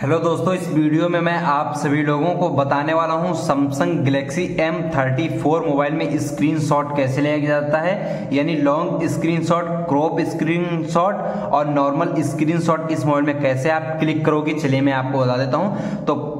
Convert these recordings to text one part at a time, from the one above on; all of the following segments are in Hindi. हेलो दोस्तों, इस वीडियो में मैं आप सभी लोगों को बताने वाला हूं Samsung Galaxy M34 मोबाइल में स्क्रीनशॉट कैसे लिया जाता है, यानी लॉन्ग स्क्रीनशॉट, क्रॉप स्क्रीनशॉट और नॉर्मल स्क्रीनशॉट इस मोबाइल में कैसे आप क्लिक करोगे। चलिए मैं आपको बता देता हूं। तो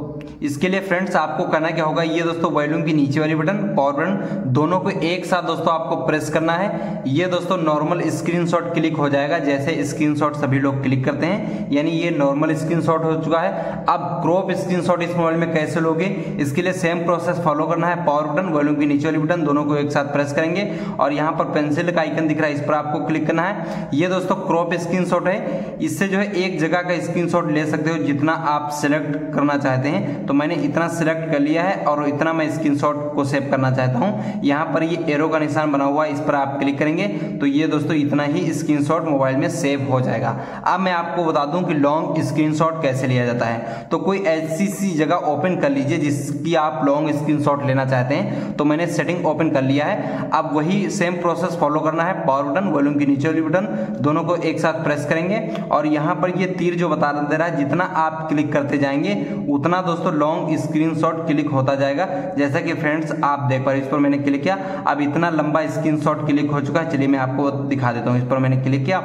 इसके लिए फ्रेंड्स आपको करना क्या होगा, ये दोस्तों वॉल्यूम की नीचे वाली बटन, पावर बटन दोनों को एक साथ दोस्तों आपको प्रेस करना है। ये दोस्तों नॉर्मल स्क्रीनशॉट क्लिक हो जाएगा, जैसे स्क्रीनशॉट सभी लोग क्लिक करते हैं, यानी ये नॉर्मल स्क्रीनशॉट हो चुका है। अब क्रॉप स्क्रीनशॉट इस मोबाइल में कैसे लोगे, इसके लिए सेम प्रोसेस फॉलो करना है। पावर बटन, वॉल्यूम की नीचे वाली बटन दोनों को एक साथ प्रेस करेंगे और यहाँ पर पेंसिल का आइकन दिख रहा है, इस पर आपको क्लिक करना है। ये दोस्तों क्रॉप स्क्रीनशॉट है, इससे जो है एक जगह का स्क्रीनशॉट ले सकते हो जितना आप सिलेक्ट करना चाहते हैं। तो मैंने इतना सिलेक्ट कर लिया है और इतना मैं स्क्रीनशॉट को सेव करना चाहता हूं। यहां पर ये एरो का निशान बना हुआ है, इस पर आप क्लिक करेंगे तो ये दोस्तों इतना ही स्क्रीनशॉट मोबाइल में सेव हो जाएगा। अब मैं आपको बता दूं कि लॉन्ग स्क्रीनशॉट कैसे लिया जाता है। तो कोई ऐसी सी जगह ओपन कर लीजिए जिसकी आप लॉन्ग स्क्रीनशॉट लेना चाहते हैं। तो मैंने सेटिंग ओपन कर लिया है। अब वही सेम प्रोसेस फॉलो करना है। पावर बटन, वॉल्यूम के नीचे वाली बटन दोनों को एक साथ प्रेस करेंगे और यहां पर ये तीर जो बता दे रहा है, जितना आप क्लिक करते जाएंगे उतना दोस्तों लॉन्ग स्क्रीनशॉट क्लिक होता जाएगा। जैसा कि फ्रेंड्स आप देख पा रहे, इस पर मैंने क्लिक किया, अब इतना लंबा स्क्रीनशॉट क्लिक हो चुका है। चलिए मैं आपको दिखा देता हूं। इस पर मैंने क्लिक किया,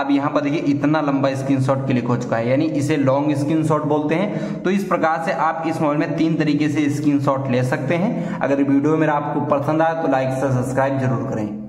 अब यहां पर देखिए इतना लंबा स्क्रीनशॉट क्लिक हो चुका है, यानी इसे लॉन्ग स्क्रीनशॉट बोलते हैं। तो इस प्रकार से आप इस मोबाइल में तीन तरीके से स्क्रीनशॉट ले सकते हैं। अगर वीडियो मेरा आपको पसंद आया तो लाइक से सब्सक्राइब जरूर करें।